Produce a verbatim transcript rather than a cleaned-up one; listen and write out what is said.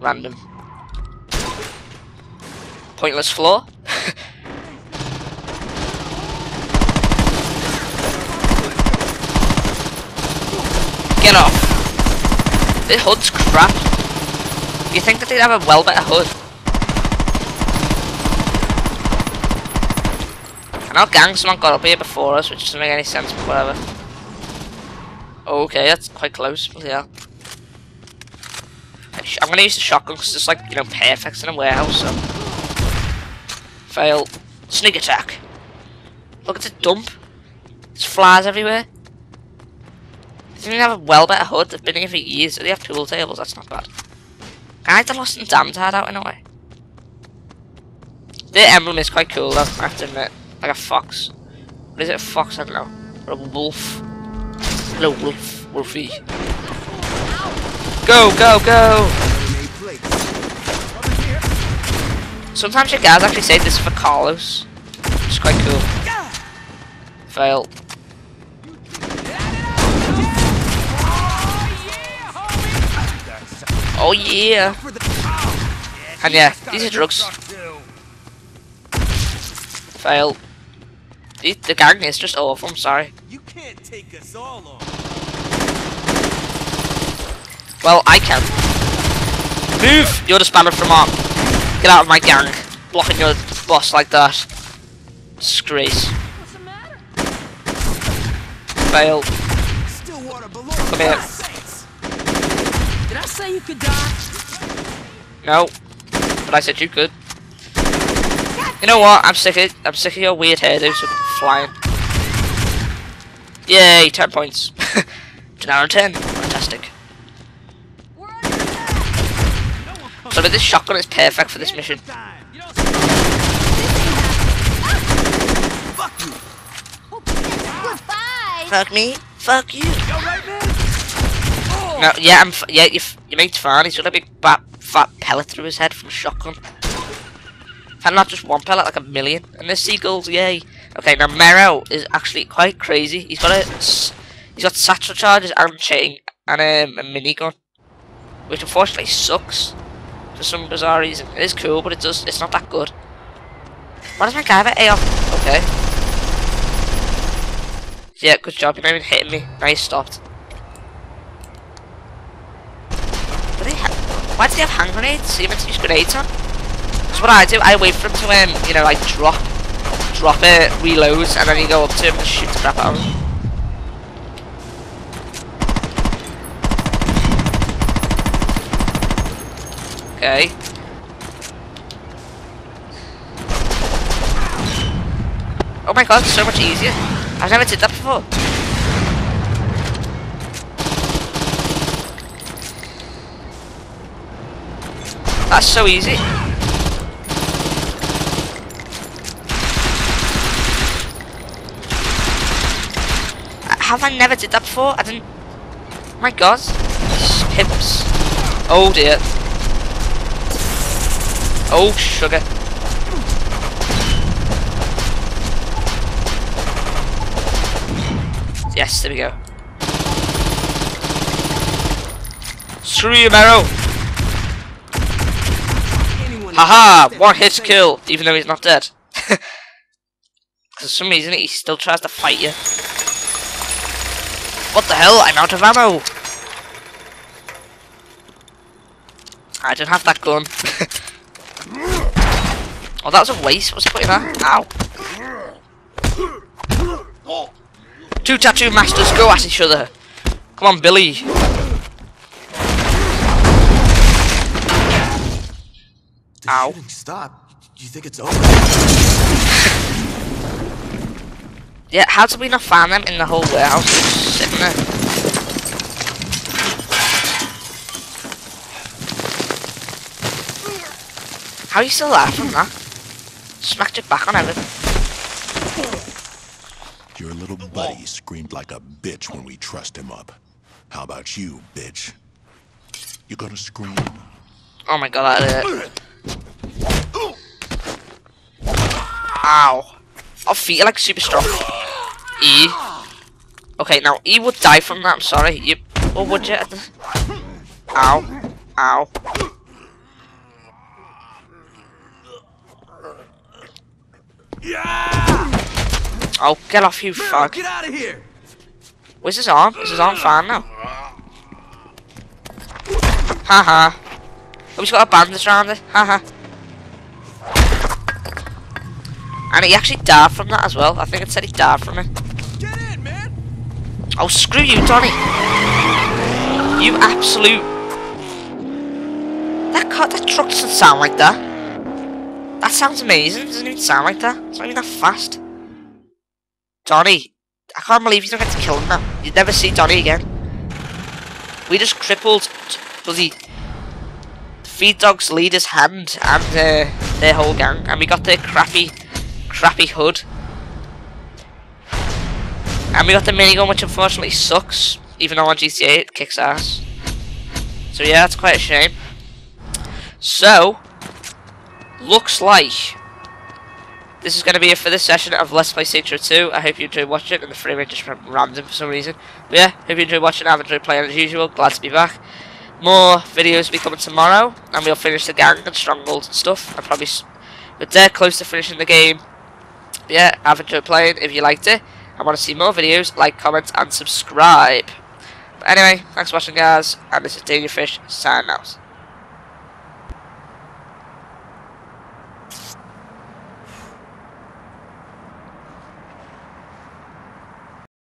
Random. Pointless floor. Get off. This hood's crap. You think that they'd have a well better hood? And our gangsman got up here before us, which doesn't make any sense, but whatever. Okay, that's quite close, but yeah. I'm gonna use the shotgun because it's like, you know, perfect in a warehouse, so. Fail. Sneak attack. Look at the dump. There's flies everywhere. They didn't even have a well better hood, they've been here for years. They have pool tables, that's not bad. Can I have the Lost and Damned hide out in a way? Their emblem is quite cool though, I have to admit. Like a fox. What is it, a fox? I don't know. Or a wolf. Hello, wolf. Wolfie. Go, go, go! Sometimes your guys actually say this is for Carlos, which is quite cool. Fail. Oh yeah! And yeah, these are drugs. Fail. The, the gang is just awful, I'm sorry. You can't take us all on. Well, I can. Move! You're the spanner from arm. Get out of my gang. Blocking your boss like that. Disgrace. What's the matter? Fail. Still water below. Come here. Did I say you could die? No. But I said you could. You know what? I'm sick of I'm sick of your weird hairdos flying. Yay, ten points. ten out of ten. Fantastic. So this shotgun is perfect for this mission. Fuck you. Fuck me. Fuck you. No, yeah, I'm. F yeah, you. F you made fine. He's got a big fat, fat pellet through his head from a shotgun. And not just one pellet, like a million. And there's seagulls. Yay. Okay, now Maero is actually quite crazy. He's got a. He's got satchel charges and chain and um, a minigun, which unfortunately sucks. For some bizarre reason. It is cool, but it does, it's not that good. Why does my guy have an A R? Okay. Yeah, good job. You're not even hitting me. Now you stopped. Do they ha Why do they have hand grenades? So you're meant to use grenades on? Because what I do, I wait for him to, um, you know, like drop, drop it, reloads, and then you go up to him and shoot the crap out of him. Okay. Oh my god, it's so much easier. I've never did that before. That's so easy. Have I never did that before? I didn't... Oh my god. Hips. Oh dear. Oh, sugar. Yes, there we go. Screw you, Maero! Haha! -ha, one hit kill, even though he's not dead. For some reason, he still tries to fight you. What the hell? I'm out of ammo! I don't have that gun. Oh, that was a waste. What's putting that? Ow. Two tattoo masters go at each other. Come on, Billy. Ow. Stop. You think it's over? Yeah, how did we not find them in the whole warehouse? Sitting there. How are you still alive from that? Smacked it back on everything. Your little buddy screamed like a bitch when we trussed him up. How about you, bitch? You gonna scream? Oh my god, that hurt. Ow. I feel like super strong. E. Okay, now E would die from that, I'm sorry. You... Oh, would you? Ow. Ow. Yeah! Oh, get off, you Maero, fuck! Get out of here! Where's his arm? Is his arm fine now? Haha! Oh, he's got a bandage around it. Haha! And he actually died from that as well. I think it said he died from it. Get in, man! Oh, screw you, Donnie! You absolute! That car, that truck doesn't sound like that. That sounds amazing. It doesn't even sound like that. It's not even that fast. Donnie, I can't believe you don't get to kill him now. You'd never see Donnie again. We just crippled bloody Feed Dog's leader's hand and uh, their whole gang, and we got their crappy, crappy hood. And we got the minigun, which unfortunately sucks, even though on G T A it kicks ass. So yeah, that's quite a shame. So, looks like this is going to be it for this session of Let's Play Saints Row two. I hope you enjoyed watching it, and the frame rate just went random for some reason. But yeah, hope you enjoyed watching, I've enjoyed playing as usual, glad to be back. More videos will be coming tomorrow, and we'll finish the gang and strongholds and stuff. I probably, we're dead close to finishing the game. But yeah, I've enjoyed playing. If you liked it, I want to see more videos, like, comment, and subscribe. But anyway, thanks for watching, guys, and this is Daniel Fish, signing out.